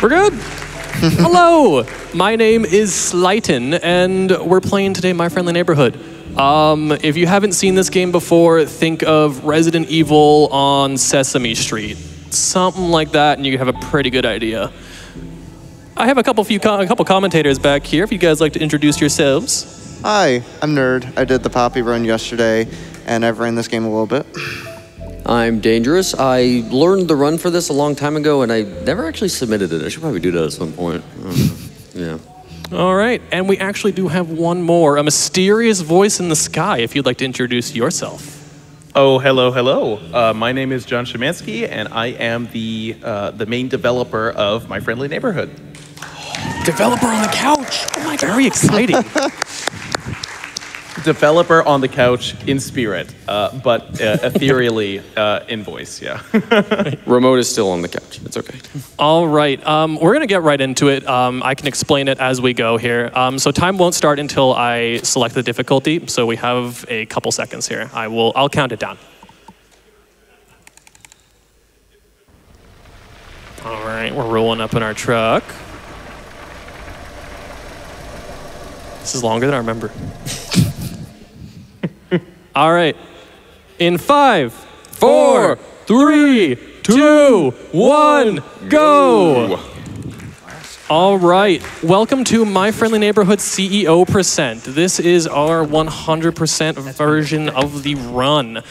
We're good. Hello, my name is Slyton, and we're playing today My Friendly Neighborhood. If you haven't seen this game before, think of Resident Evil on Sesame Street. Something like that, and you have a pretty good idea. I have a couple commentators back here, if you guys like to introduce yourselves. Hi, I'm Nerd. I did the Poppy run yesterday, and I've ran this game a little bit. I'm Danejerus. I learned the run for this a long time ago, and I never actually submitted it. I should probably do that at some point. Yeah. All right, and we actually do have one more. A mysterious voice in the sky, if you'd like to introduce yourself. Oh, hello, hello. My name is John Szymanski, and I am the main developer of My Friendly Neighborhood. Developer on the couch. Oh my God. Very exciting. Developer on the couch in spirit, but ethereally in voice, yeah. Remote is still on the couch. It's okay. All right. We're going to get right into it. I can explain it as we go here. So time won't start until I select the difficulty. So we have a couple seconds here. I'll count it down. All right. We're rolling up in our truck. This is longer than I remember. All right. In 5, 4, 3, 2, 1, go. All right. Welcome to My Friendly Neighborhood CEO Percent. This is our 100% version of the run.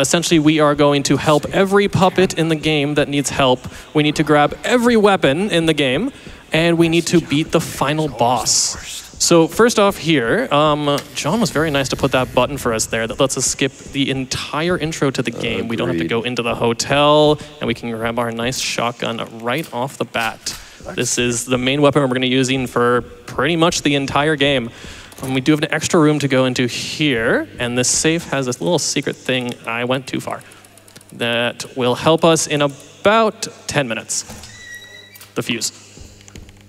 Essentially, we are going to help every puppet in the game that needs help. We need to grab every weapon in the game, and we need to beat the final boss. So first off here, John was very nice to put that button for us there that lets us skip the entire intro to the game. Agreed. We don't have to go into the hotel, and we can grab our nice shotgun right off the bat. This is the main weapon we're going to be using for pretty much the entire game. And we do have an extra room to go into here, and this safe has this little secret thing, I went too far, that will help us in about 10 minutes. The fuse.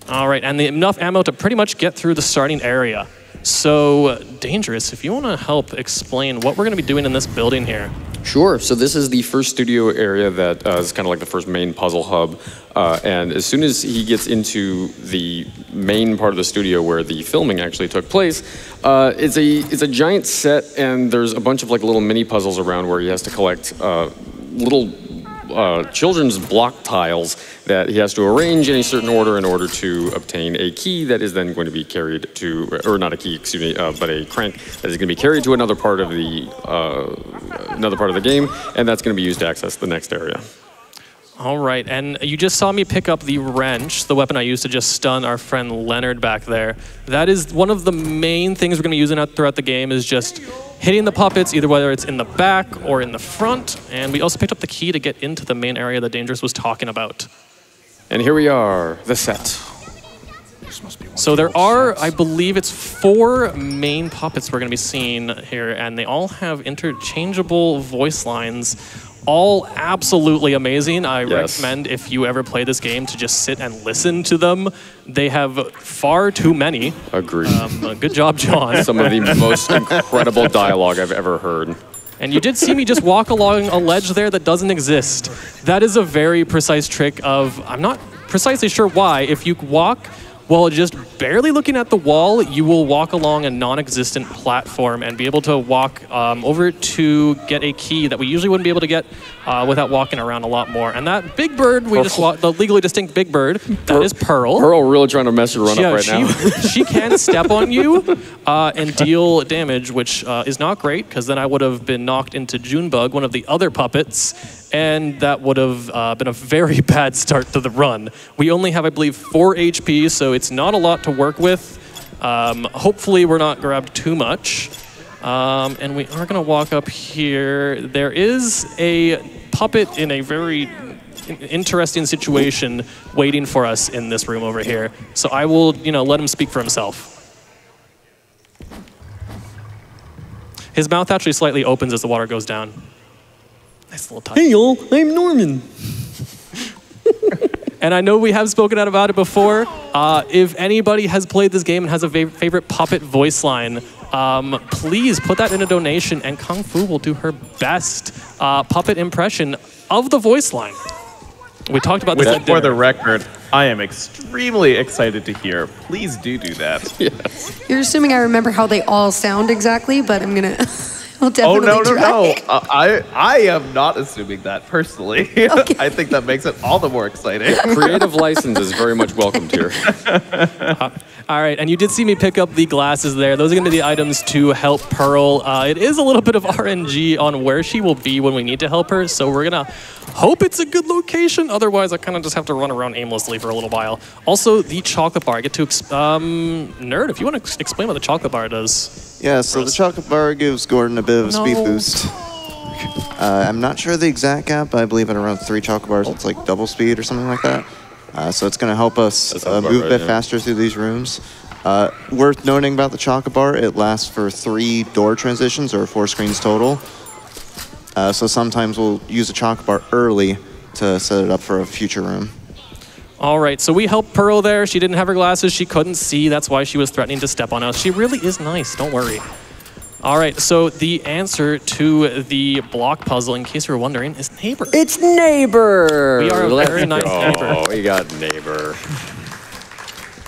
All right, and enough ammo to pretty much get through the starting area. So, Danejerus, if you want to help explain what we're going to be doing in this building here. Sure, so this is the first studio area that is kind of like the first main puzzle hub. And as soon as he gets into the main part of the studio where the filming actually took place, it's a giant set, and there's a bunch of like little mini puzzles around where he has to collect little children's block tiles that he has to arrange in a certain order in order to obtain a key that is then going to be carried to, or not a key, excuse me, but a crank that is going to be carried to another part of the game, and that's going to be used to access the next area. All right, and you just saw me pick up the wrench, the weapon I used to just stun our friend Leonard back there. That is one of the main things we're going to be using throughout the game, is just hitting the puppets, either whether it's in the back or in the front. And we also picked up the key to get into the main area that Danejerus was talking about. And here we are, the set. So there are, I believe it's 4 main puppets we're going to be seeing here, and they all have interchangeable voice lines. All absolutely amazing. I recommend, if you ever play this game, to just sit and listen to them. They have far too many. Agreed. Good job, John. Some of the most incredible dialogue I've ever heard. And you did see me just walk along a ledge there that doesn't exist. That is a very precise trick of, I'm not precisely sure why, if you walk while just barely looking at the wall, you will walk along a non-existent platform and be able to walk over to get a key that we usually wouldn't be able to get without walking around a lot more. And that big bird, we just walked, the legally distinct big bird, that is Pearl. Pearl really trying to mess your run up right now. She can step on you and deal damage, which is not great, because then I would have been knocked into Junebug, one of the other puppets, and that would have been a very bad start to the run. We only have, I believe, 4 HP, so it's not a lot to work with. Hopefully we're not grabbed too much. And we are gonna walk up here. There is a puppet in a very interesting situation waiting for us in this room over here. So I will, let him speak for himself. His mouth actually slightly opens as the water goes down. Nice little touch. Hey y'all, I'm Norman. And I know we have spoken out about it before. If anybody has played this game and has a favorite puppet voice line, please put that in a donation, and Kung Fu will do her best puppet impression of the voice line. We talked about this at dinner. For the record, I am extremely excited to hear. Please do that. Yes. You're assuming I remember how they all sound exactly, but I'm going to... I'll definitely try. No. I am not assuming that personally. Okay. I think that makes it all the more exciting. Creative license is very much welcomed here. All right, and you did see me pick up the glasses there. Those are going to be the items to help Pearl. It is a little bit of RNG on where she will be when we need to help her, so we're going to hope it's a good location. Otherwise, I kind of just have to run around aimlessly for a little while. Also, the chocolate bar. I get to... Nerd, if you want to explain what the chocolate bar does. Yeah, so the chocolate bar gives Gordon a bit of a speed boost. I'm not sure the exact gap, but I believe at around 3 chocolate bars, it's like double speed or something like that. So it's going to help us move a bit faster through these rooms. Worth noting about the chocolate bar, it lasts for 3 door transitions or 4 screens total. So sometimes we'll use a chocolate bar early to set it up for a future room. All right, so we helped Pearl there. She didn't have her glasses. She couldn't see. That's why she was threatening to step on us. She really is nice. Don't worry. All right, so the answer to the block puzzle, in case you were wondering, is neighbor. It's neighbor. We are a very nice neighbor. Oh, we got neighbor.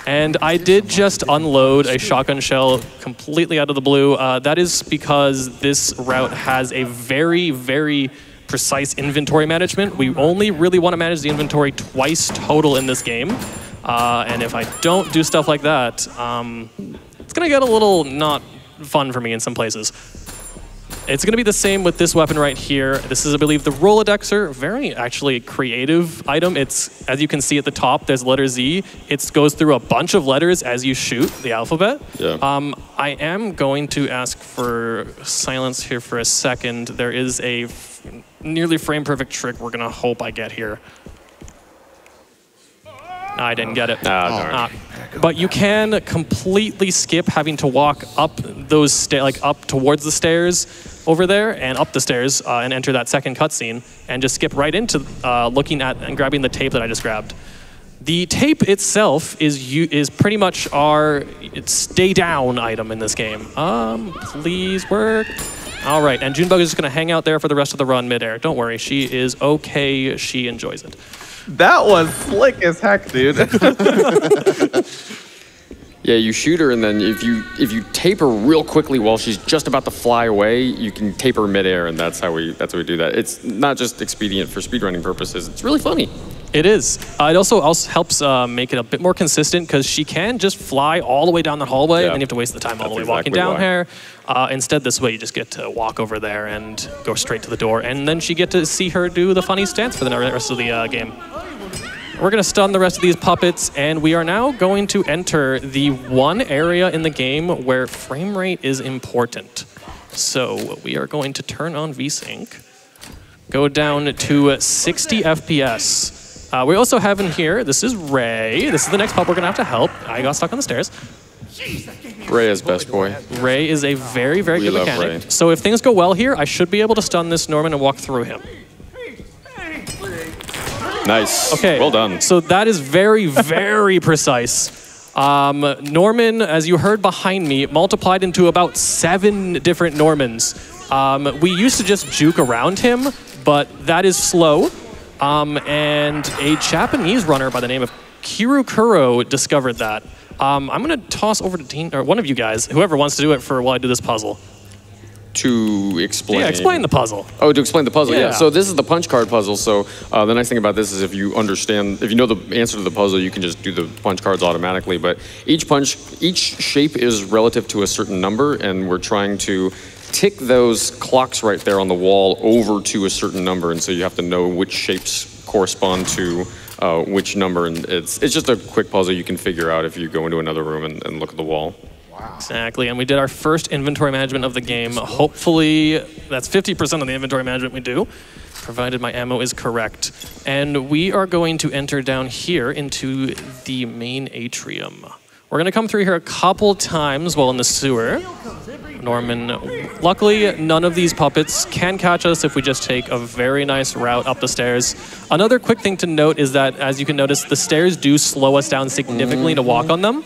And I did just unload a shotgun shell completely out of the blue. That is because this route has a very, very precise inventory management. We only really want to manage the inventory twice total in this game. And if I don't do stuff like that, it's going to get a little not fun for me in some places. It's going to be the same with this weapon right here. This is, I believe, the Rolodexer. Very, actually, creative item. It's, as you can see at the top, there's letter Z. It goes through a bunch of letters as you shoot the alphabet. Yeah. I am going to ask for silence here for a second. There is a nearly frame-perfect trick we're going to hope I get here. I didn't get it. But you can completely skip having to walk up those up towards the stairs over there and up the stairs and enter that second cutscene and just skip right into looking at and grabbing the tape that I just grabbed. The tape itself is pretty much our stay down item in this game. Please work. All right, and Junebug is just going to hang out there for the rest of the run midair. Don't worry, she is okay. She enjoys it. That was slick as heck, dude. Yeah, you shoot her, and then if you tape her real quickly while she's just about to fly away, you can tape her midair, and that's how we do that. It's not just expedient for speedrunning purposes. It's really funny. It is. It also helps make it a bit more consistent because she can just fly all the way down the hallway, and you have to waste the time all the way walking down here. Instead, this way you just get to walk over there and go straight to the door, and then you get to see her do the funny stance for the rest of the game. We're going to stun the rest of these puppets, and we are now going to enter the one area in the game where frame rate is important. So we are going to turn on VSync, go down to 60 FPS. We also have in here, this is Ray. This is the next pup we're going to have to help. I got stuck on the stairs. Ray is best boy. Ray is a very, very good mechanic. Ray. So if things go well here, I should be able to stun this Norman and walk through him. Nice. Okay. Well done. So that is very, very precise. Norman, as you heard behind me, multiplied into about 7 different Normans. We used to just juke around him, but that is slow. And a Japanese runner by the name of Kiru Kuro discovered that. I'm going to toss over to Dean, or one of you guys, whoever wants to do it while I do this puzzle. To explain. Yeah, explain the puzzle. Oh, to explain the puzzle, yeah. So this is the punch card puzzle. So the nice thing about this is if you know the answer to the puzzle, you can just do the punch cards automatically. But each shape is relative to a certain number, and we're trying to tick those clocks right there on the wall over to a certain number, and so you have to know which shapes correspond to which number, and it's just a quick puzzle you can figure out if you go into another room and look at the wall. Wow. Exactly, and we did our first inventory management of the game. Hopefully, that's 50% of the inventory management we do, provided my ammo is correct. And we are going to enter down here into the main atrium. We're going to come through here a couple times while in the sewer. Norman, luckily none of these puppets can catch us if we just take a very nice route up the stairs. Another quick thing to note is that, as you can notice, the stairs do slow us down significantly to walk on them,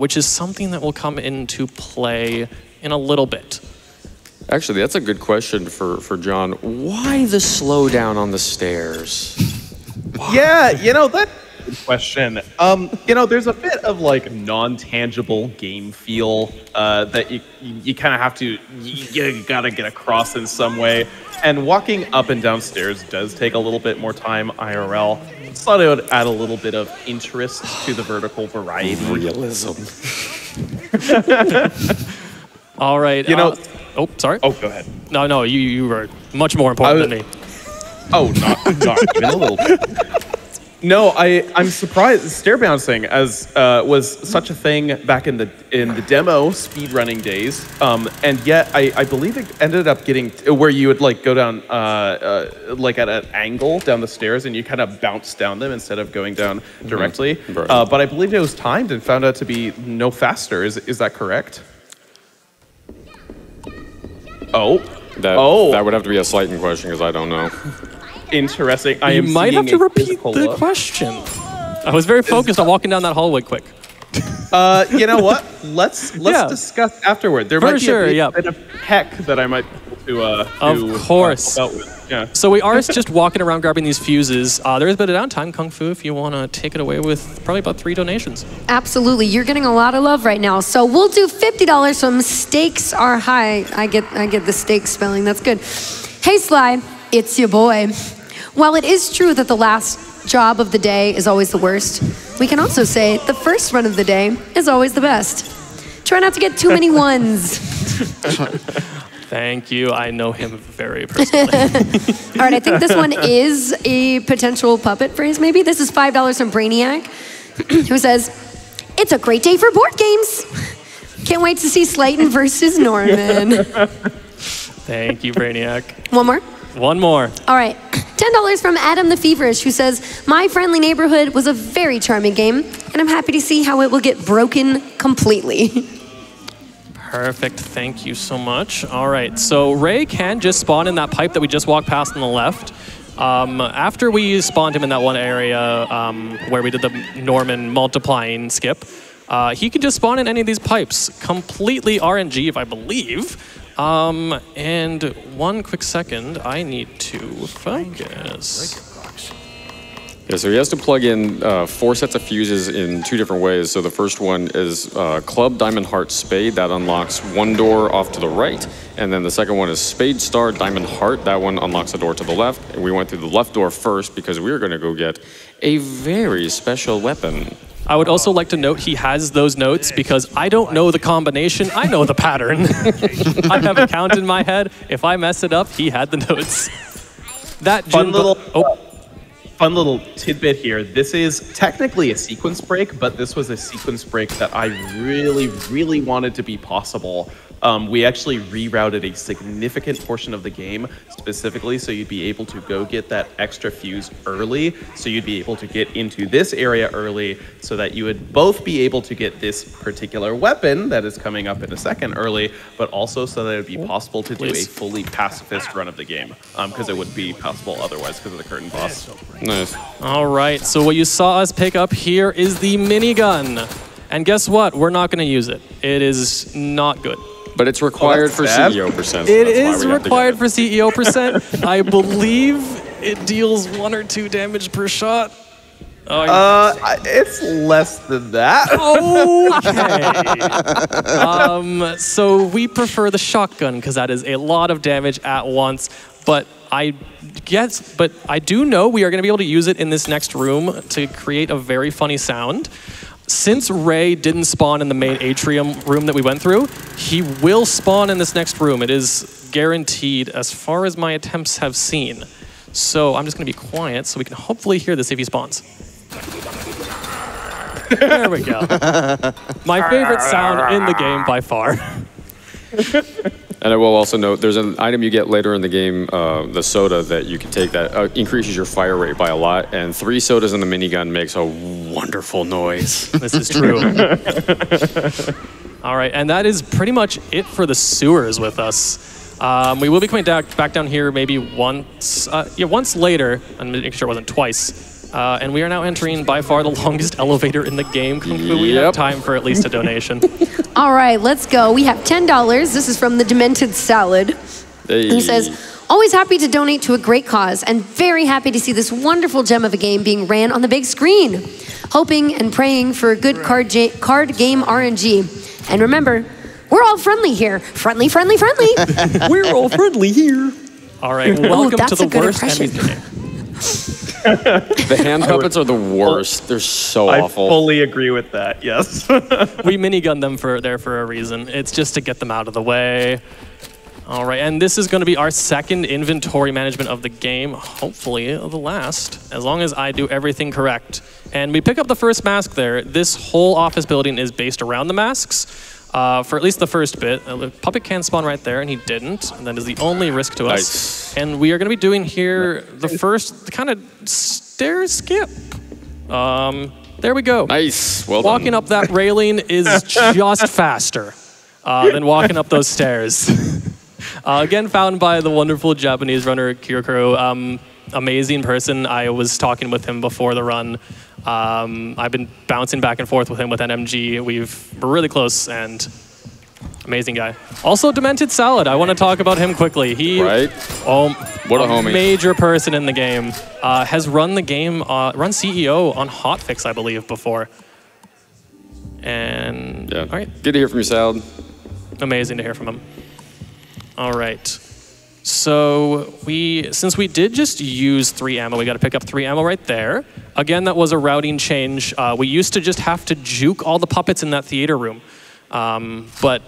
which is something that will come into play in a little bit. Actually, that's a good question for John. Why the slowdown on the stairs? Yeah, you know, that question. You know, there's a bit of like non-tangible game feel that you kind of have to, you gotta get across in some way. And walking up and downstairs does take a little bit more time IRL. So I thought it would add a little bit of interest to the vertical variety. Realism. All right. You know. Oh, sorry. Oh, go ahead. No, no, you were much more important than me. Oh, not even a little bit. No, I'm surprised. Stair bouncing as was such a thing back in the demo speedrunning days, and yet I believe it ended up getting where you would like go down like at an angle down the stairs, and you kind of bounce down them instead of going down directly. Mm-hmm. Right. But I believe it was timed and found out to be no faster. Is that correct? Oh, that would have to be a Slyton question because I don't know. Interesting. I am you might have to repeat the question. I was very focused on walking down that hallway quick. You know what? Let's discuss afterward. There might be a bit of heck that I might be able to. Of course. Yeah. So we are just walking around grabbing these fuses. There is a bit of downtime. Kung Fu, if you want to take it away with probably about 3 donations. Absolutely. You're getting a lot of love right now. So we'll do $50 from Stakes Are High. I get the stakes spelling. That's good. Hey, Sly. It's your boy. While it is true that the last job of the day is always the worst, we can also say the first run of the day is always the best. Try not to get too many ones. Thank you. I know him very personally. All right, I think this one is a potential puppet phrase, maybe. This is $5 from Brainiac, who says, it's a great day for board games. Can't wait to see Slyton versus Norman. Thank you, Brainiac. One more. All right. $10 from Adam the Feverish, who says, My Friendly Neighborhood was a very charming game, and I'm happy to see how it will get broken completely. Perfect. Thank you so much. All right. So Ray can just spawn in that pipe that we just walked past on the left. After we spawned him in that one area where we did the Norman multiplying skip, he can just spawn in any of these pipes. Completely RNG, if I believe. And one quick second, I need to focus. Yeah, so he has to plug in 4 sets of fuses in 2 different ways. So the first one is club, diamond, heart, spade. That unlocks one door off to the right. And then the second one is spade, star, diamond, heart. That one unlocks a door to the left. And we went through the left door first because we were going to go get a very special weapon. I would also like to note he has those notes because I don't know the combination. I know the pattern. I have a count in my head. If I mess it up, he had the notes. That fun little tidbit here. This is technically a sequence break, but this was a sequence break that I really, really wanted to be possible. We actually rerouted a significant portion of the game specifically so you'd be able to go get that extra fuse early, so you'd be able to get into this area early, so that you would both be able to get this particular weapon that is coming up in a second early, but also so that it would be possible to do a fully pacifist run of the game, because it wouldn't be possible otherwise because of the curtain boss. Nice. All right, so what you saw us pick up here is the minigun. And guess what? We're not going to use it. It is not good. But it's required for CEO percent. It is required for CEO percent. I believe it deals 1 or 2 damage per shot. Oh, it's less than that. Okay. So we prefer the shotgun because that is a lot of damage at once. But I guess, but I do know we are going to be able to use it in this next room to create a very funny sound. Since Ray didn't spawn in the main atrium room that we went through, he will spawn in this next room. It is guaranteed as far as my attempts have seen. So I'm just going to be quiet so we can hopefully hear this if he spawns. There we go. My favorite sound in the game by far. And I will also note, there's an item you get later in the game, the soda that you can take that increases your fire rate by a lot, and 3 sodas in the minigun makes a wonderful noise. This is true. All right, and that is pretty much it for the sewers with us. We will be coming back down here maybe once later, and make sure it wasn't twice. And we are now entering by far the longest elevator in the game. We have time for at least a donation. All right, let's go. We have $10. This is from the Demented Salad. Hey. Who says, Always happy to donate to a great cause and very happy to see this wonderful gem of a game being ran on the big screen. Hoping and praying for a good card game RNG. And remember, we're all friendly here. Friendly, friendly, friendly. We're all friendly here. All right, welcome to the worst enemies today. The hand puppets are the worst. They're so awful. I fully agree with that, yes. We minigun them for a reason. It's just to get them out of the way. All right, and this is going to be our second inventory management of the game, hopefully the last, as long as I do everything correct. And we pick up the first mask there. This whole office building is based around the masks. For at least the first bit. Puppet can spawn right there, and he didn't. And that is the only risk to us. Nice. And we are going to be doing here the first kind of stair skip. There we go. Nice. Well done. Walking up that railing is just faster than walking up those stairs. Again, found by the wonderful Japanese runner, Kiru Kuro. Amazing person. I was talking with him before the run. I've been bouncing back and forth with him with NMG. We're really close and amazing guy. Also, Demented Salad. I want to talk about him quickly. He, what a homie. Major person in the game. Has run the game, run CEO on Hotfix, I believe, before. And yeah. All right. Good to hear from you, Salad. Amazing to hear from him. All right. So since we did just use 3 ammo, we got to pick up 3 ammo right there. Again, that was a routing change. We used to just have to juke all the puppets in that theater room. But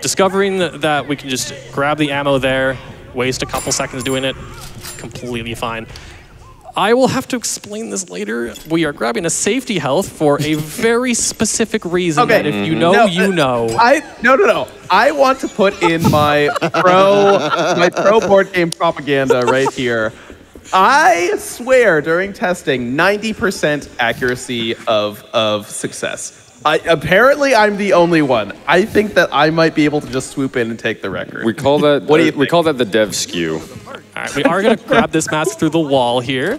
discovering that we can just grab the ammo there, waste a couple seconds doing it, completely fine. I will have to explain this later. We are grabbing a safety health for a very specific reason. Okay. That if you know, no, you know. No. I want to put in my pro board game propaganda right here. I swear during testing, 90% accuracy of success. Apparently, I'm the only one. I think that I might be able to just swoop in and take the record. We call that. What do you think? We call that the dev skew. All right, we are going to grab this mask through the wall here,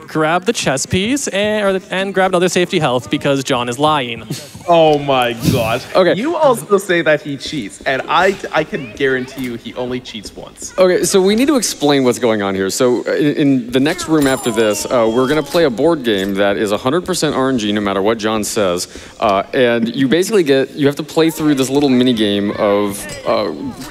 grab the chest piece, and grab another safety health because John is lying. Oh my god. Okay. You also say that he cheats, and I can guarantee you he only cheats once. Okay, so we need to explain what's going on here. So in the next room after this, we're going to play a board game that is 100% RNG no matter what John says, and you basically you have to play through this little mini game of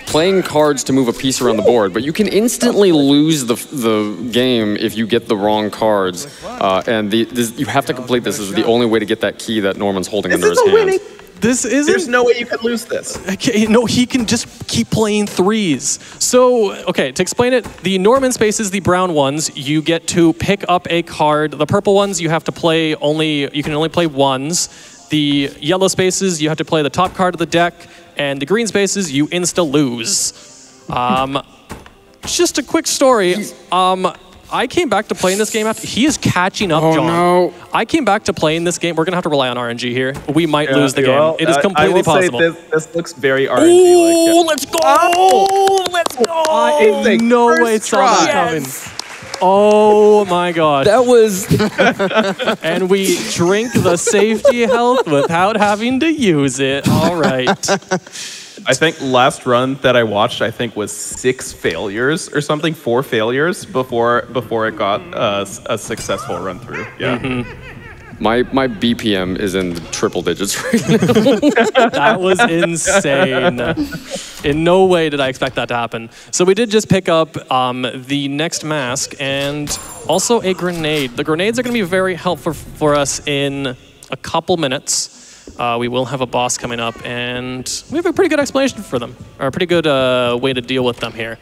playing cards to move a piece around the board, but you can instantly lose the game if you get the wrong cards. You have to complete this. This is the only way to get that key that Norman's holding under his hand. This isn't. There's no way you can lose this. Okay, no, he can just keep playing threes. So, okay, to explain it, the Norman spaces, the brown ones, you get to pick up a card. The purple ones, you have to play you can only play ones. The yellow spaces, you have to play the top card of the deck. And the green spaces, you insta lose. Just a quick story. I came back to playing this game after. He is catching up, John. Oh, no. I came back to playing this game. We're going to have to rely on RNG here. We might lose the game. It is completely possible. This looks very RNG-like. Oh, let's go! Oh, let's go! No way it's coming. Oh, my God. That was... And we drink the safety health without having to use it. All right. I think last run that I watched, I think was 6 failures or something, 4 failures before it got a successful run through. Yeah. Mm-hmm. My BPM is in the triple digits right now. That was insane. In no way did I expect that to happen. So we did just pick up the next mask and also a grenade. The grenades are going to be very helpful for us in a couple minutes. We will have a boss coming up, and we have a pretty good explanation for them, or a pretty good way to deal with them here.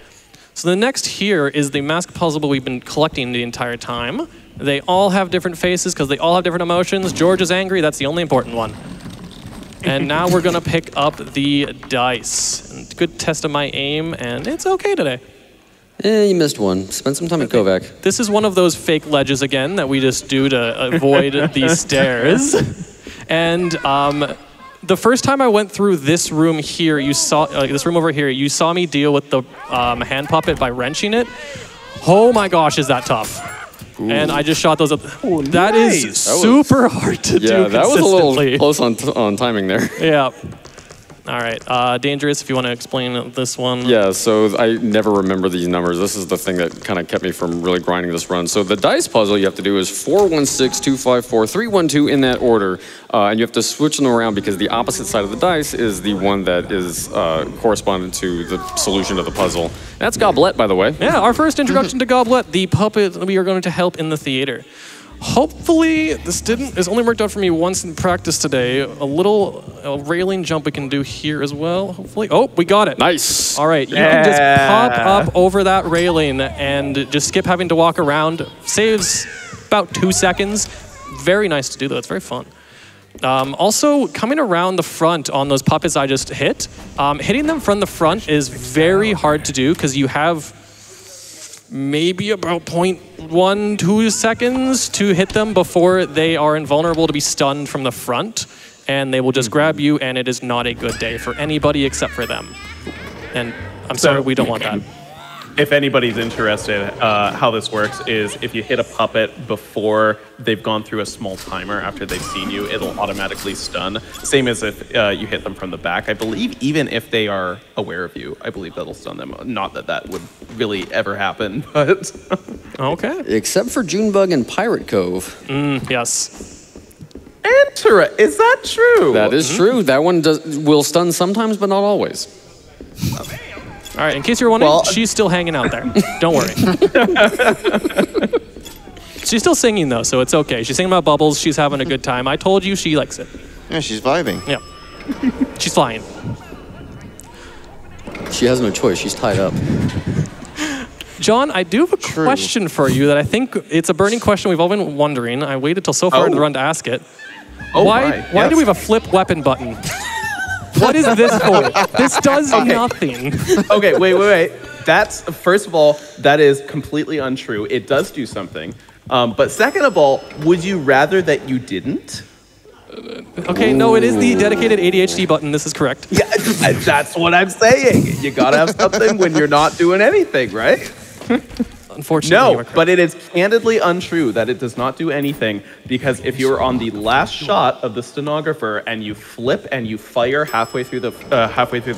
So the next here is the mask puzzle we've been collecting the entire time. They all have different faces because they all have different emotions. George is angry. That's the only important one. And now we're going to pick up the dice. Good test of my aim, and it's okay today. You missed one. Spend some time at Kovac. This is one of those fake ledges again that we just do to avoid these stairs. And the first time I went through this room here, you saw this room over here. You saw me deal with the hand puppet by wrenching it. Oh my gosh, is that tough? Ooh. And I just shot those up. Ooh, that nice. Is super hard to do consistently. Yeah, that was a little close on timing there. Yeah. All right. Danejerus, if you want to explain this one. Yeah, so I never remember these numbers. This is the thing that kind of kept me from really grinding this run. So the dice puzzle you have to do is 4, 1, 6, 2, 5, 4, 3, 1, 2 in that order. And you have to switch them around because the opposite side of the dice is the one that is correspondent to the solution to the puzzle. And that's Goblet, by the way. Yeah, our first introduction to Goblet, the puppet we are going to help in the theater. Hopefully, it's only worked out for me once in practice today. A little railing jump we can do here as well, hopefully. Oh, we got it. Nice. All right, you can just pop up over that railing and just skip having to walk around. Saves about 2 seconds. Very nice to do, though. It's very fun. Also, coming around the front on those puppets I just hit, hitting them from the front is very hard to do because you have maybe about 0.12 seconds to hit them before they are invulnerable to be stunned from the front, and they will just grab you, and it is not a good day for anybody except for them. And I'm sorry, we don't want that. If anybody's interested, how this works is if you hit a puppet before they've gone through a small timer after they've seen you, it'll automatically stun. Same as if you hit them from the back. I believe even if they are aware of you, I believe that'll stun them. Not that that would really ever happen, but... okay. Except for Junebug and Pirate Cove. Yes. Is that true? That is true. That one will stun sometimes, but not always. All right, in case you're wondering, she's still hanging out there. Don't worry. She's still singing, though, so it's okay. She's singing about bubbles. She's having a good time. I told you she likes it. Yeah, she's vibing. Yeah. She's flying. She has no choice. She's tied up. John, I do have a question for you that I think it's a burning question we've all been wondering. I waited till so far in the run to ask it. Why do we have a flip weapon button? What is this for? This does nothing. Okay, wait. That's, first of all, that is completely untrue. It does do something. But second of all, would you rather that you didn't? Okay, no, it is the dedicated ADHD button. This is correct. Yeah, that's what I'm saying. You gotta have something when you're not doing anything, right? Unfortunately, no, but it is candidly untrue that it does not do anything, because if you were on the last shot of the stenographer and you flip and you fire halfway through the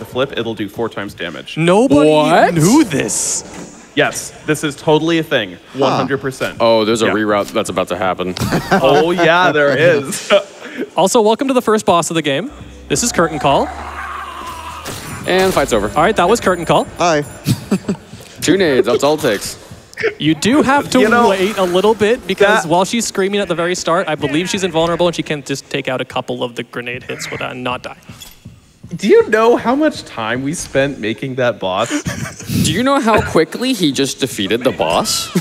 flip, it'll do 4 times damage. Nobody knew this. Yes, this is totally a thing, 100%. Oh, there's a reroute that's about to happen. Oh yeah, there is. Also, welcome to the first boss of the game. This is Curtain Call. And fight's over. All right, that was Curtain Call. Hi. 2 nades, that's all it takes. You do have to wait a little bit, because while she's screaming at the very start, I believe she's invulnerable and she can just take out a couple of the grenade hits with that and not die. Do you know how much time we spent making that boss? Do you know how quickly he just defeated the boss?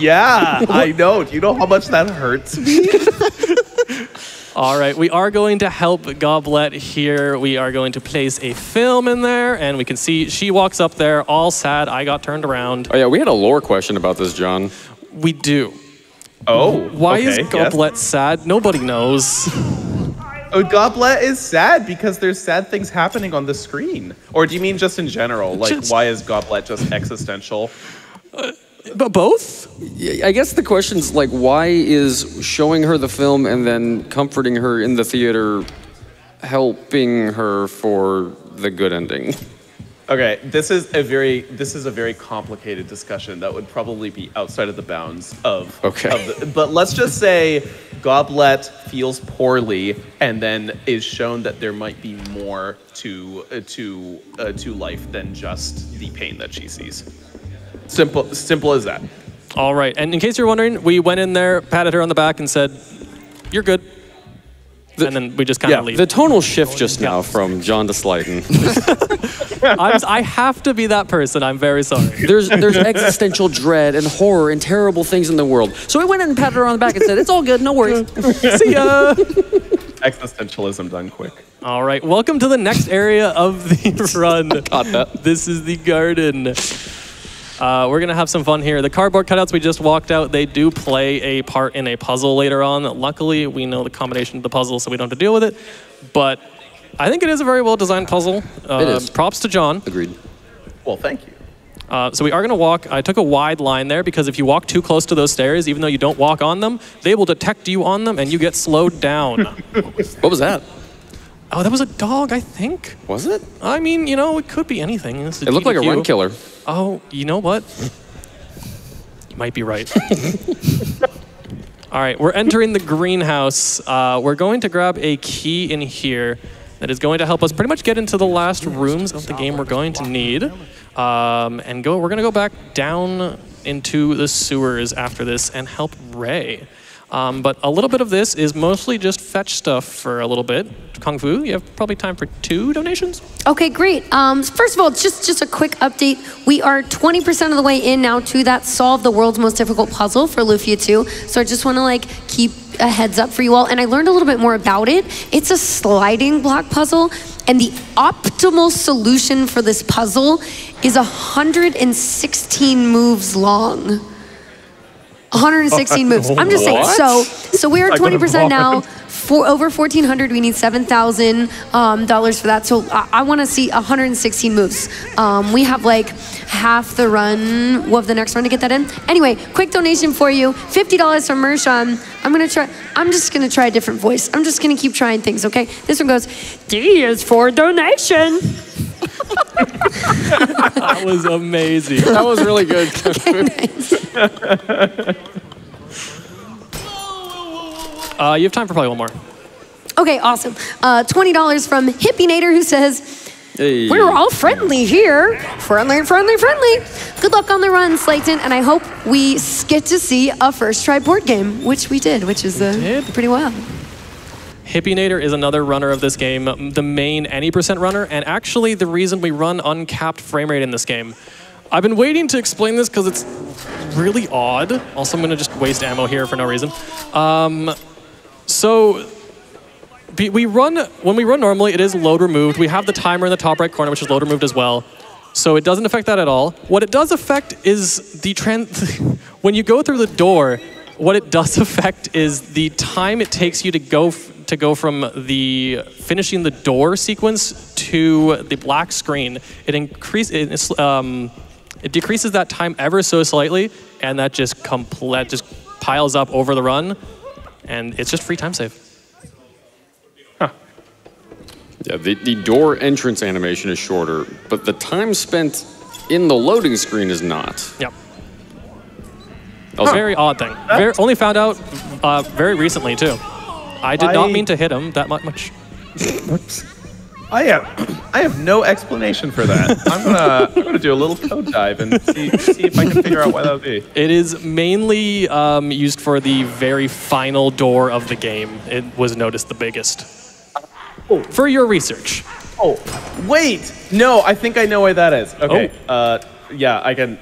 Yeah, I know. Do you know how much that hurts me? All right, we are going to help Goblet here. We are going to place a film in there, and we can see she walks up there, all sad. I got turned around. Oh yeah, we had a lore question about this, John. We do. Oh, Why is Goblet sad? Nobody knows. Goblet is sad because there's sad things happening on the screen. Or do you mean just in general? Like, why is Goblet just existential? But both? I guess the question's like, why is showing her the film and then comforting her in the theater helping her for the good ending? Okay, this is a very complicated discussion that would probably be outside of the bounds of. But let's just say Goblet feels poorly and then is shown that there might be more to life than just the pain that she sees. Simple as that. All right, and in case you're wondering, we went in there, patted her on the back, and said, "You're good." And then we just kind of leave. The tonal shift just now from John to Slyton. I have to be that person. I'm very sorry. There's existential dread and horror and terrible things in the world. So we went in and patted her on the back and said, "It's all good. No worries. See ya." Existentialism done quick. All right, welcome to the next area of the run. Got that. This is the garden. We're going to have some fun here. The cardboard cutouts we just walked out, they do play a part in a puzzle later on. Luckily, we know the combination of the puzzle, so we don't have to deal with it. But I think it is a very well-designed puzzle. It is. Props to John. Agreed. Well, thank you. So we are going to walk. I took a wide line there because if you walk too close to those stairs, even though you don't walk on them, they will detect you on them and you get slowed down. What was that? Oh, that was a dog, I think. Was it? I mean, you know, it could be anything. It looked like a run killer. Oh, you know what? You might be right. All right, we're entering the greenhouse. We're going to grab a key in here that is going to help us pretty much get into the last rooms of the game we're going to need. We're going to go back down into the sewers after this and help Ray. But a little bit of this is mostly just fetch stuff for a little bit. Kung Fu, you have probably time for 2 donations? Okay, great. First of all, just a quick update. We are 20% of the way in now to that solve the world's most difficult puzzle for Lufia 2. So I just want to keep a heads up for you all. And I learned a little bit more about it. It's a sliding block puzzle. And the optimal solution for this puzzle is 116 moves long. 116 moves. I'm just saying. So we're at 20% now. For over 1,400, we need $7,000 for that. So I want to see 116 moves. We have half the run of the next run to get that in. Anyway, quick donation for you. $50 from Mershon. I'm just gonna try a different voice. I'm just gonna keep trying things. Okay. This one goes. D is for donation. That was amazing. That was really good. Okay, nice. You have time for probably one more. Okay, awesome. $20 from Hippie Nader, who says, hey. We're all friendly here. Friendly, friendly, friendly. Good luck on the run, Slyton, and I hope we get to see a first try board game, which we did, which is pretty wild. Hippie Nader is another runner of this game, the main any% runner, and actually the reason we run uncapped frame rate in this game. I've been waiting to explain this because it's really odd. Also, I'm going to just waste ammo here for no reason. When we run normally, it is load removed. We have the timer in the top right corner, which is load removed as well. So it doesn't affect that at all. What it does affect is the when you go through the door, what it does affect is the time it takes you to go from the finishing the door sequence to the black screen. It decreases that time ever so slightly, and that just piles up over the run, and it's just free time save. Huh. Yeah, the door entrance animation is shorter, but the time spent in the loading screen is not. Yep. That was a very odd thing. Only found out very recently, too. I did not mean to hit him that much. I have no explanation for that. I'm gonna do a little code dive and see if I can figure out why that would be. It is mainly used for the very final door of the game. It was noticed the biggest. Oh. For your research. Oh, wait. No, I think I know why that is. Okay. Oh. Yeah, I can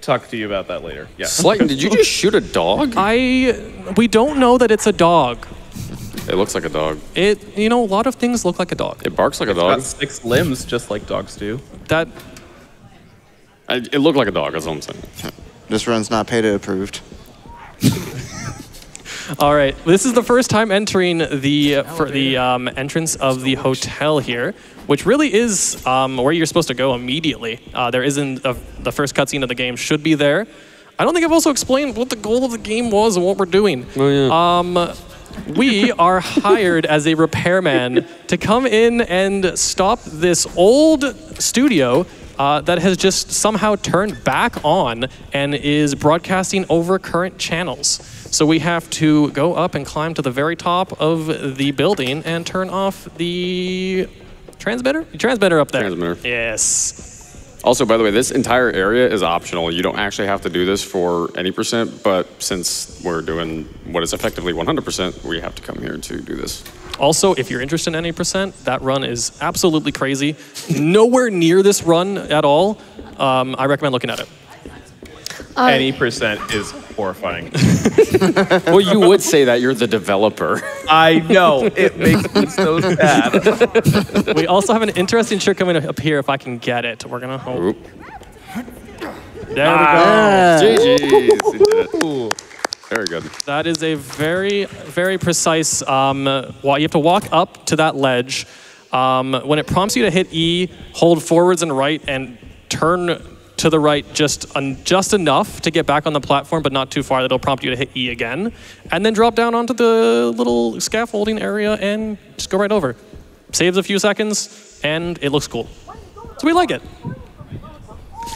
talk to you about that later. Yeah. Slyton, did you just shoot a dog? We don't know that it's a dog. It looks like a dog. You know, a lot of things look like a dog. It barks like a dog. It's got 6 limbs, just like dogs do. It looked like a dog, that's all I'm saying. This run's not PETA approved. All right, this is the first time entering the entrance of the hotel here, which really is where you're supposed to go immediately. There isn't the first cutscene of the game should be there. I don't think I've also explained what the goal of the game was and what we're doing. Oh, yeah. We are hired as a repairman to come in and stop this old studio that has just somehow turned back on and is broadcasting over current channels. So we have to go up and climb to the very top of the building and turn off the transmitter? The transmitter up there. Transmitter. Yes. Also, by the way, this entire area is optional. You don't actually have to do this for any %, but since we're doing what is effectively 100%, we have to come here to do this. Also, if you're interested in any %, that run is absolutely crazy. Nowhere near this run at all. I recommend looking at it. Any % is horrifying. Well, you would say that. You're the developer. I know. It makes me so sad. We also have an interesting trick coming up here if I can get it. We're going to hope. There we go. GG's. Very good. That is a very, very precise... you have to walk up to that ledge. When it prompts you to hit E, hold forwards and right, and turn... to the right just enough to get back on the platform, but not too far. That'll prompt you to hit E again. And then drop down onto the little scaffolding area and just go right over. saves a few seconds, and it looks cool. So we like it.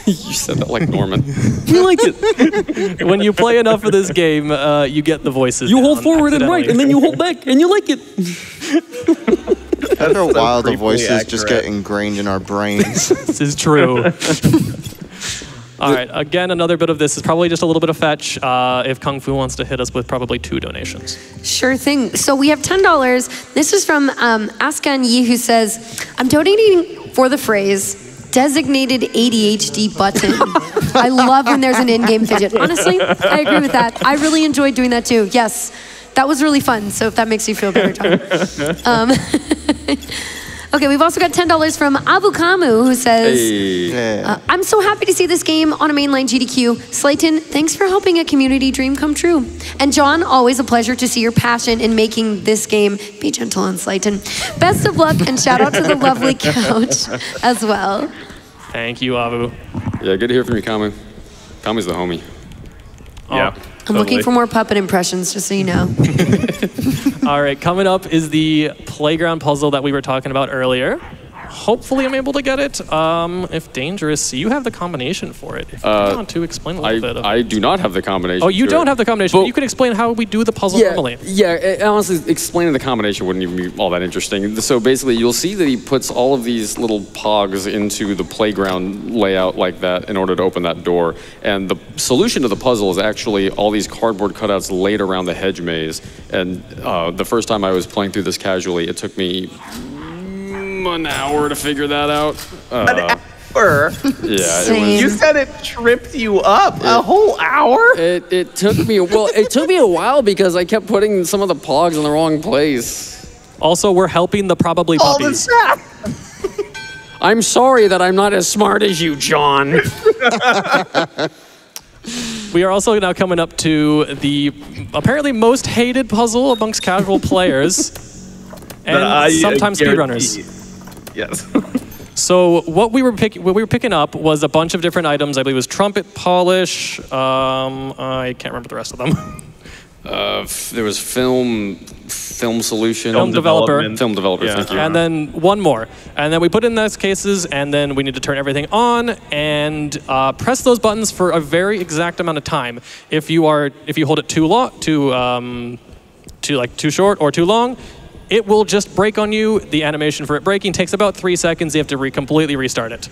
You said that like Norman. We like it. When you play enough of this game, you get the voices. You hold forward and right, and then you hold back, and you like it. After a while, the voices just get ingrained in our brains. This is true. All right, again, another bit of this is probably just a little bit of fetch if Kung Fu wants to hit us with probably 2 donations. Sure thing. So we have $10. This is from Askan Yi, who says, I'm donating for the phrase designated ADHD button. I love when there's an in-game fidget. Honestly, I agree with that. I really enjoyed doing that too. Yes, that was really fun. So if that makes you feel better, John. Okay, we've also got $10 from Abu Kamu, who says, hey. I'm so happy to see this game on a mainline GDQ. Slyton, thanks for helping a community dream come true. And John, always a pleasure to see your passion in making this game. Be gentle on Slyton. Best of luck, and shout out to the lovely couch as well. Thank you, Abu. Yeah, good to hear from you, Kamu. Kamu's the homie. Oh. Yeah. I'm looking for more puppet impressions, just so you know. All right, coming up is the playground puzzle that we were talking about earlier. Hopefully I'm able to get it. If Dangerous, you have the combination for it. If you want to explain a little bit. I do not have the combination. Oh, you don't have the combination, but you can explain how we do the puzzle normally. Yeah, honestly, explaining the combination wouldn't even be all that interesting. So basically, you'll see that he puts all of these little pogs into the playground layout like that in order to open that door. And the solution to the puzzle is actually all these cardboard cutouts laid around the hedge maze. And the first time I was playing through this casually, it took me an hour to figure that out. An hour? Yeah. You said it tripped you up. A whole hour? It took me, well, it took me a while because I kept putting some of the pogs in the wrong place. Also, we're helping the probably puppies. All the stuff. I'm sorry that I'm not as smart as you, John. We are also now coming up to the apparently most hated puzzle amongst casual players. And sometimes speedrunners. Yes. So what we were picking up was a bunch of different items. I believe it was trumpet polish. I can't remember the rest of them. There was film solution. Film developer. Yeah. Thank you. And then one more. And then we put in those cases, and then we need to turn everything on and press those buttons for a very exact amount of time. If you hold it too short or too long, it will just break on you. The animation for it breaking takes about 3 seconds. You have to completely restart it.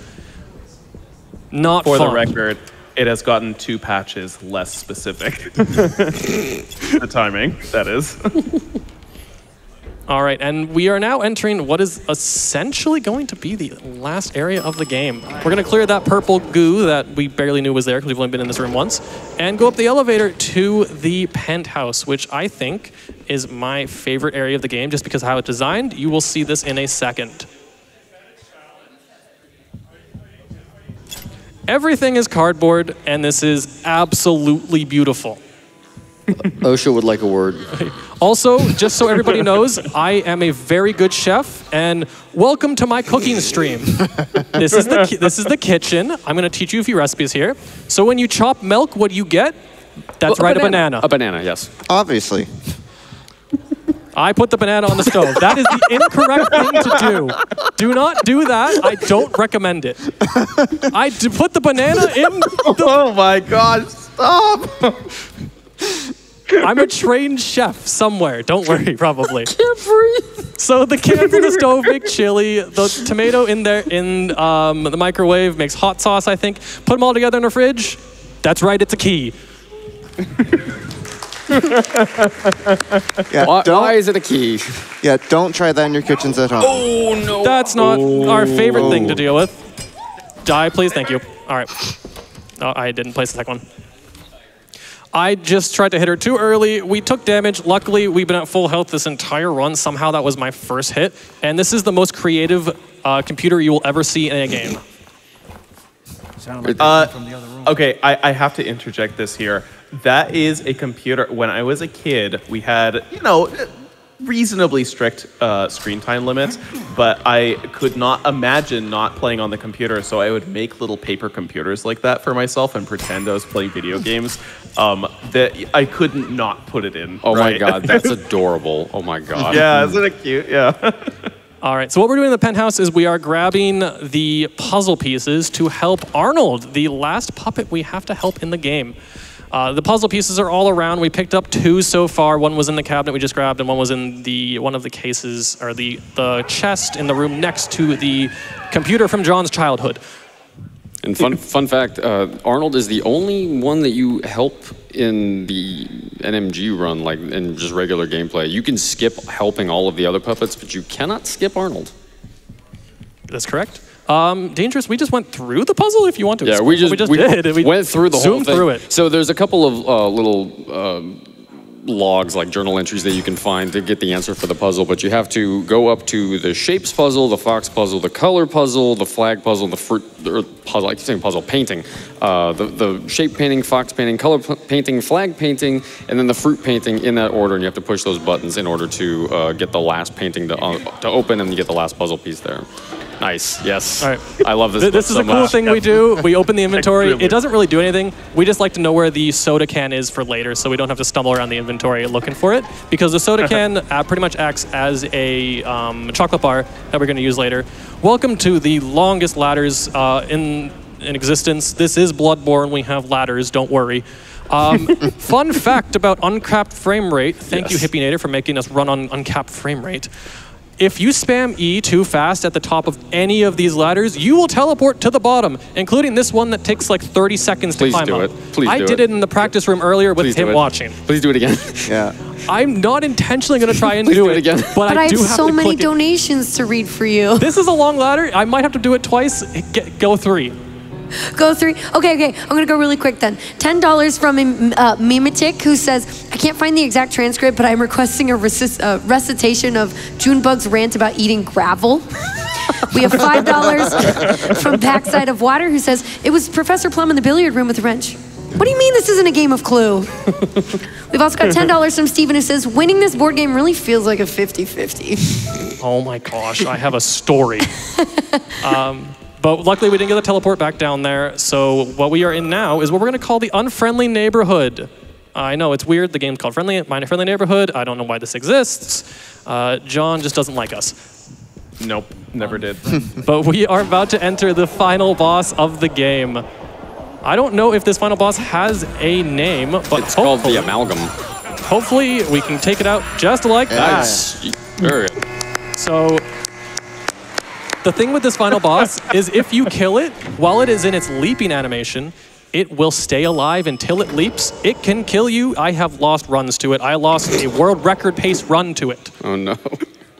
Not fun. For the record, it has gotten 2 patches less specific. The timing, that is. All right, and we are now entering what is essentially going to be the last area of the game. We're going to clear that purple goo that we barely knew was there because we've only been in this room once, and go up the elevator to the penthouse, which I think is my favorite area of the game just because of how it's designed. You will see this in a second. Everything is cardboard, and this is absolutely beautiful. OSHA would like a word. Also, just so everybody knows, I am a very good chef, and welcome to my cooking stream. This is the kitchen. I'm going to teach you a few recipes here. So when you chop milk, what do you get? That's right, a banana. A banana, yes. Obviously. I put the banana on the stove. That is the incorrect thing to do. Do not do that. I don't recommend it. I put the banana in the... Oh my God, stop. I'm a trained chef somewhere. Don't worry, probably. I can't breathe. So the cans in the stove make chili. The tomato in there in the microwave makes hot sauce, I think. Put them all together in the fridge. That's right, it's a key. Yeah, why is it a key? Yeah, don't try that in your kitchens at home. Oh, no. That's not our favorite thing to deal with. Die, please. Thank you. All right. Oh, I didn't place the second one. I just tried to hit her too early. We took damage. Luckily, we've been at full health this entire run. Somehow that was my first hit. And this is the most creative computer you will ever see in a game. Okay, I have to interject this here. That is a computer. When I was a kid, we had, you know, reasonably strict screen time limits, but I could not imagine not playing on the computer, so I would make little paper computers like that for myself and pretend I was playing video games that I couldn't not put it in. Oh my God, that's adorable. Oh my God. Yeah, isn't it cute? Yeah. All right, so what we're doing in the penthouse is we are grabbing the puzzle pieces to help Arnold, the last puppet we have to help in the game. The puzzle pieces are all around. We picked up 2 so far. One was in the cabinet we just grabbed, and one was in the chest in the room next to the computer from John's childhood. And fun fact, Arnold is the only one that you help in the NMG run, like in just regular gameplay. You can skip helping all of the other puppets, but you cannot skip Arnold. That's correct. Dangerous, we just went through the puzzle if you want to. Yeah, we went through the whole thing. Zoomed through it. So there's a couple of little logs, like journal entries that you can find to get the answer for the puzzle, but you have to go up to the shapes puzzle, the fox puzzle, the color puzzle, the flag puzzle, the fruit puzzle, I keep saying puzzle, painting, the shape painting, fox painting, color painting, flag painting, and then the fruit painting in that order, and you have to push those buttons in order to get the last painting to open, and you get the last puzzle piece there. Nice, yes. All right. I love this. This is a cool thing we do. We open the inventory. It doesn't really do anything. We just like to know where the soda can is for later, so we don't have to stumble around the inventory looking for it, because the soda can pretty much acts as a chocolate bar that we're going to use later. Welcome to the longest ladders in existence. This is Bloodborne. We have ladders. Don't worry. Fun fact about uncapped frame rate. Thank you, Hippie Nader, for making us run on uncapped frame rate. If you spam E too fast at the top of any of these ladders, you will teleport to the bottom, including this one that takes like 30 seconds to climb up. Please do it. Please do it. I did it in the practice room earlier with him watching. Please do it again. Yeah. I'm not intentionally going to try and do it again, but I do have so many donations to read for you. This is a long ladder. I might have to do it twice. Go 3. Go 3. Okay. I'm going to go really quick then. $10 from Mimetic, who says, I can't find the exact transcript, but I'm requesting a recitation of Junebug's rant about eating gravel. We have $5 from Backside of Water, who says, it was Professor Plum in the billiard room with the wrench. What do you mean this isn't a game of Clue? We've also got $10 from Steven, who says, winning this board game really feels like a 50-50. Oh my gosh, I have a story. But luckily, we didn't get the teleport back down there, so what we are in now is what we're going to call the Unfriendly Neighborhood. I know, it's weird. The game's called My Friendly Neighborhood. I don't know why this exists. John just doesn't like us. Nope, never did. But we are about to enter the final boss of the game. I don't know if this final boss has a name, but it's called the Amalgam. Hopefully, we can take it out just like that. Nice. So... the thing with this final boss is if you kill it, while it is in its leaping animation, it will stay alive until it leaps. It can kill you. I have lost runs to it. I lost a world record pace run to it. Oh no.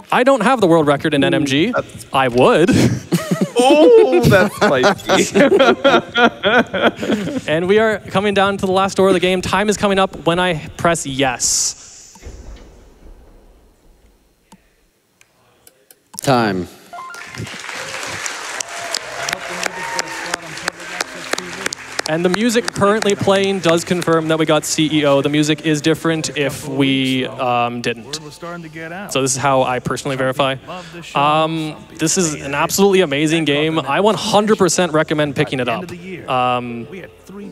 I don't have the world record in NMG. I would. Oh, that's spicy. And we are coming down to the last door of the game. Time is coming up when I press yes. Time. And the music currently playing does confirm that we got CEO. The music is different if we didn't. So this is how I personally verify. This is an absolutely amazing game. I 100% recommend picking it up. Playing it through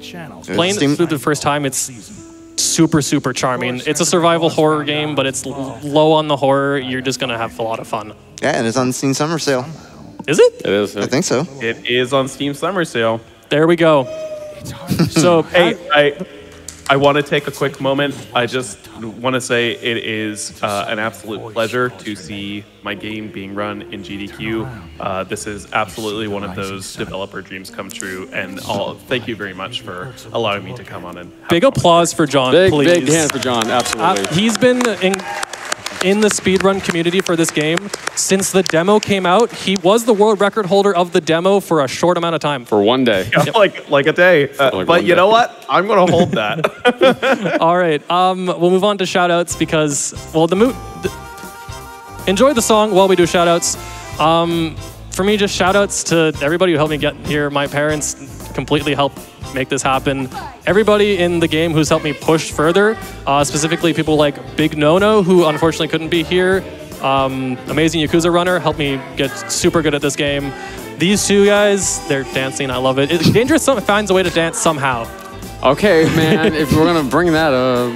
the first time, it's super, super charming. It's a survival horror game, but it's low on the horror. You're just going to have a lot of fun. Yeah, and it's on Steam Summer Sale. Is it? It is. I think so. It is on Steam Summer Sale. There we go. So, hey, I want to take a quick moment. I just want to say it is an absolute pleasure to see my game being run in GDQ. This is absolutely one of those developer dreams come true, and thank you very much for allowing me to come on. And big applause for John, please. Big hand for John, absolutely. He's been in the speedrun community for this game. Since the demo came out, he was the world record holder of the demo for a short amount of time. For one day. Yeah, like a day. But you know what? I'm going to hold that. All right. We'll move on to shoutouts because, well, enjoy the song while we do shoutouts. For me, just shoutouts to everybody who helped me get here. My parents completely helped make this happen. Everybody in the game who's helped me push further, specifically people like Big Nono, who unfortunately couldn't be here. Amazing Yakuza runner, helped me get super good at this game. These two guys, they're dancing, I love it. Dangerous finds a way to dance somehow. Okay, man, if we're going to bring that up.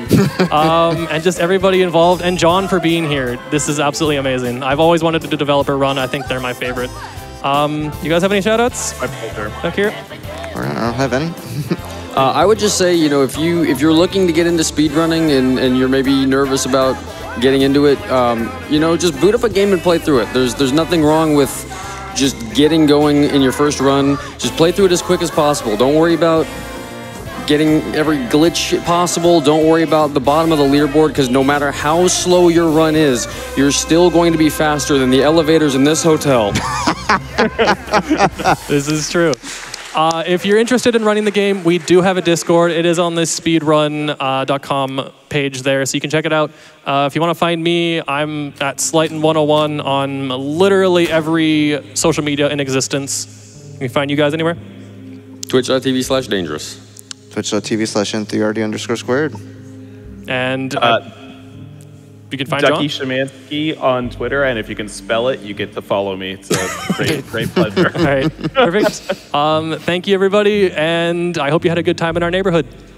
And just everybody involved, and John for being here. This is absolutely amazing. I've always wanted to do developer run. I think they're my favorite. You guys have any shout-outs? Back here? I don't have any. I would just say, you know, if you're looking to get into speedrunning and you're maybe nervous about getting into it, you know, just boot up a game and play through it. There's nothing wrong with just getting going in your first run. Just play through it as quick as possible. Don't worry about getting every glitch possible. Don't worry about the bottom of the leaderboard, because no matter how slow your run is, you're still going to be faster than the elevators in this hotel. This is true. If you're interested in running the game, we do have a Discord. It is on the speedrun.com page there, so you can check it out. If you want to find me, I'm at Slyton 101 on literally every social media in existence. Can we find you guys anywhere? Twitch.tv/danejerus. Twitch.tv/nerd_squared. And you can find Ducky Szymanski on Twitter, and if you can spell it, you get to follow me. It's a great pleasure. All right, perfect. Thank you, everybody, and I hope you had a good time in our neighborhood.